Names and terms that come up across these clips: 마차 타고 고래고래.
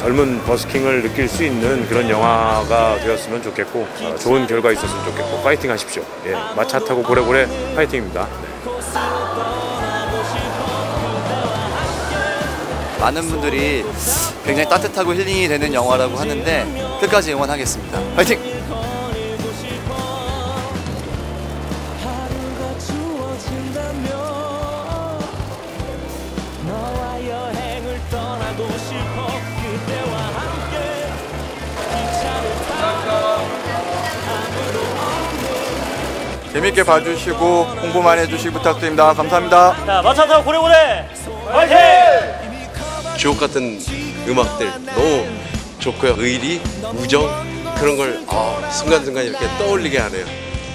젊은 버스킹을 느낄 수 있는 그런 영화가 되었으면 좋겠고 좋은 결과 있었으면 좋겠고 파이팅 하십시오. 예, 마차 타고 고래고래 파이팅입니다. 네. 많은 분들이 굉장히 따뜻하고 힐링이 되는 영화라고 하는데 끝까지 응원하겠습니다. 파이팅! 재밌게 봐주시고 홍보 많이 해주시기 부탁드립니다. 감사합니다. 자, 마차 타고 고래고래 화이팅! 주옥같은 음악들 너무 좋고요. 의리, 우정 그런 걸 순간순간 이렇게 떠올리게 하네요.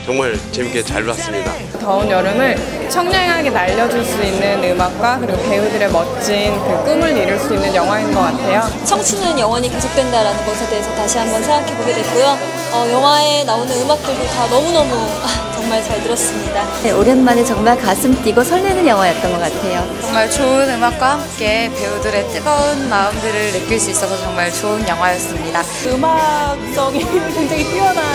정말 재밌게 잘 봤습니다. 더운 여름을 청량하게 날려줄 수 있는 음악과 그리고 배우들의 멋진 그 꿈을 이룰 수 있는 영화인 것 같아요. 청춘은 영원히 계속된다라는 것에 대해서 다시 한번 생각해보게 됐고요. 영화에 나오는 음악들도 다 너무너무 정말 잘 들었습니다. 네, 오랜만에 정말 가슴 뛰고 설레는 영화였던 것 같아요. 정말 좋은 음악과 함께 배우들의 뜨거운 마음들을 느낄 수 있어서 정말 좋은 영화였습니다. 음악성이 굉장히 뛰어난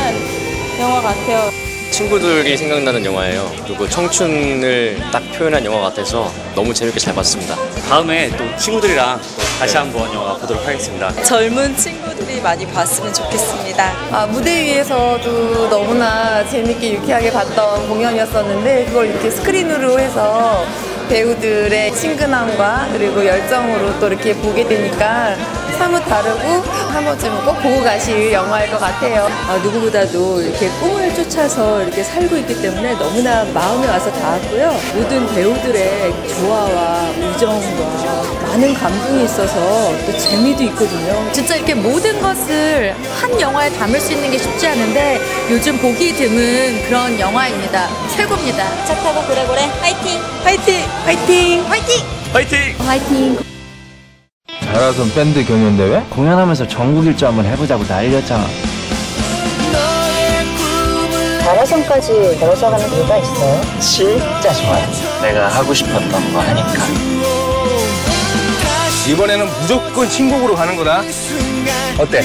영화 같아요. 친구들이 생각나는 영화예요. 그리고 청춘을 딱 표현한 영화 같아서 너무 재밌게 잘 봤습니다. 다음에 또 친구들이랑 다시 한번 영화 보도록 하겠습니다. 젊은 친구들이 많이 봤으면 좋겠습니다. 무대 위에서도 너무나 재밌게 유쾌하게 봤던 공연이었었는데 그걸 이렇게 스크린으로 해서 배우들의 친근함과 그리고 열정으로 또 이렇게 보게 되니까 사뭇 다르고 한 번쯤은 꼭 보고 가실 영화일 것 같아요. 누구보다도 이렇게 꿈을 쫓아서 이렇게 살고 있기 때문에 너무나 마음에 와서 닿았고요. 모든 배우들의 조화와 우정과 많은 감동이 있어서 또 재미도 있거든요. 진짜 이렇게 모든 것을 한 영화에 담을 수 있는 게 쉽지 않은데 요즘 보기 드문 그런 영화입니다. 최고입니다. 마차 타고 고래고래 화이팅! 화이팅! 화이팅! 화이팅! 화이팅! 화이팅! 자라선 밴드 경연대회? 공연하면서 전국 일주 한번 해보자고 난리였잖아. 자라선까지 걸어서가는 이유가 있어요? 진짜 좋아요. 내가 하고 싶었던 거 하니까. 이번에는 무조건 신곡으로 가는 거다. 어때?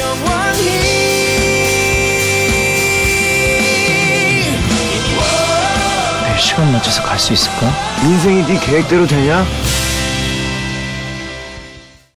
내 시간 맞춰서 갈 수 있을까? 인생이 네 계획대로 되냐?